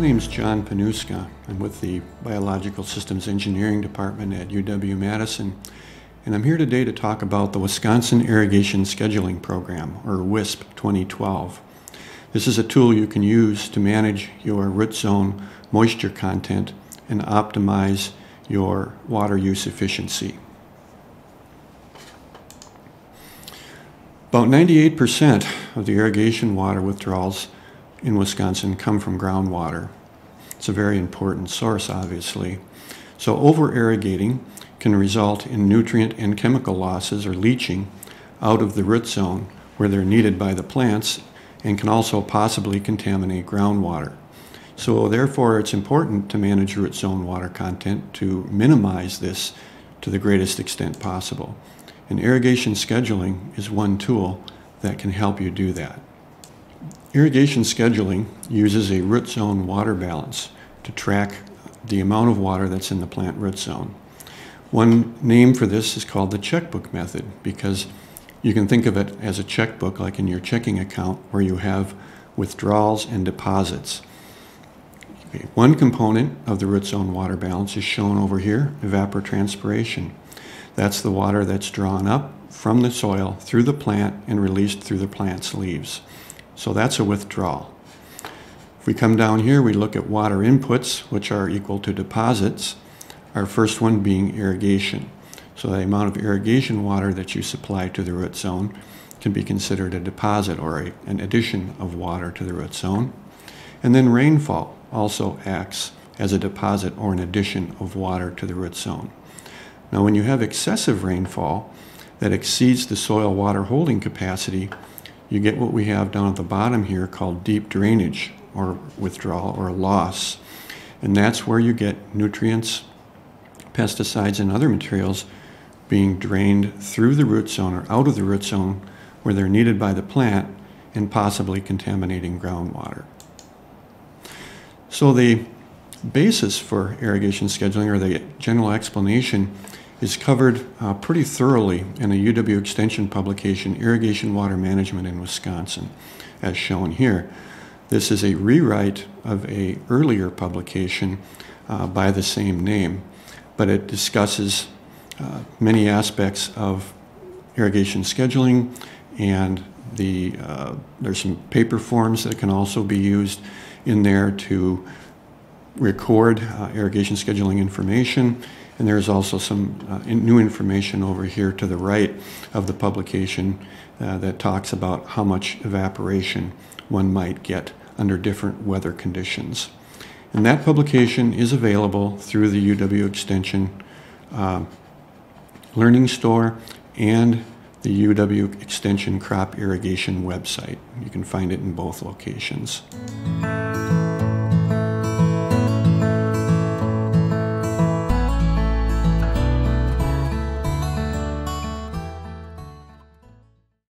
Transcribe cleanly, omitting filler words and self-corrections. My name is John Panuska. I'm with the Biological Systems Engineering Department at UW-Madison, and I'm here today to talk about the Wisconsin Irrigation Scheduling Program, or WISP 2012. This is a tool you can use to manage your root zone moisture content and optimize your water use efficiency. About 98% of the irrigation water withdrawals in Wisconsin come from groundwater. It's a very important source, obviously. So over-irrigating can result in nutrient and chemical losses or leaching out of the root zone where they're needed by the plants, and can also possibly contaminate groundwater. So therefore, it's important to manage root zone water content to minimize this to the greatest extent possible. And irrigation scheduling is one tool that can help you do that. Irrigation scheduling uses a root zone water balance to track the amount of water that's in the plant root zone. One name for this is called the Check Book Method, because you can think of it as a checkbook, like in your checking account, where you have withdrawals and deposits. Okay, one component of the root zone water balance is shown over here, evapotranspiration. That's the water that's drawn up from the soil through the plant and released through the plant's leaves. So that's a withdrawal. If we come down here, we look at water inputs, which are equal to deposits, our first one being irrigation. So the amount of irrigation water that you supply to the root zone can be considered a deposit, or an addition of water to the root zone. And then rainfall also acts as a deposit or an addition of water to the root zone. Now, when you have excessive rainfall that exceeds the soil water holding capacity, you get what we have down at the bottom here called deep drainage, or withdrawal, or loss. And that's where you get nutrients, pesticides, and other materials being drained through the root zone or out of the root zone where they're needed by the plant, and possibly contaminating groundwater. So the basis for irrigation scheduling, or the general explanation, is covered pretty thoroughly in a UW Extension publication, Irrigation Water Management in Wisconsin, as shown here. This is a rewrite of an earlier publication by the same name, but it discusses many aspects of irrigation scheduling, and there's some paper forms that can also be used in there to record irrigation scheduling information. And there's also some new information over here to the right of the publication that talks about how much evaporation one might get under different weather conditions. And that publication is available through the UW Extension Learning Store and the UW Extension Crop Irrigation website. You can find it in both locations.